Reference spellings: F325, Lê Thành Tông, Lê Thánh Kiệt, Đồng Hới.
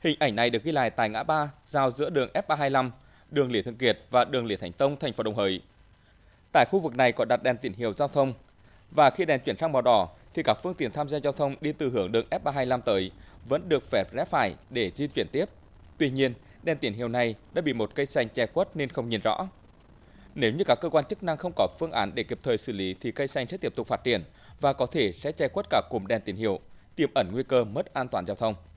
Hình ảnh này được ghi lại tại ngã ba giao giữa đường F325, đường Lê Thánh Kiệt và đường Lê Thành Tông, thành phố Đồng Hới. Tại khu vực này có đặt đèn tín hiệu giao thông, và khi đèn chuyển sang màu đỏ thì các phương tiện tham gia giao thông đi từ hướng đường F325 tới vẫn được phép rẽ phải để di chuyển tiếp. Tuy nhiên, đèn tín hiệu này đã bị một cây xanh che khuất nên không nhìn rõ. Nếu như các cơ quan chức năng không có phương án để kịp thời xử lý thì cây xanh sẽ tiếp tục phát triển và có thể sẽ che khuất cả cụm đèn tín hiệu, tiềm ẩn nguy cơ mất an toàn giao thông.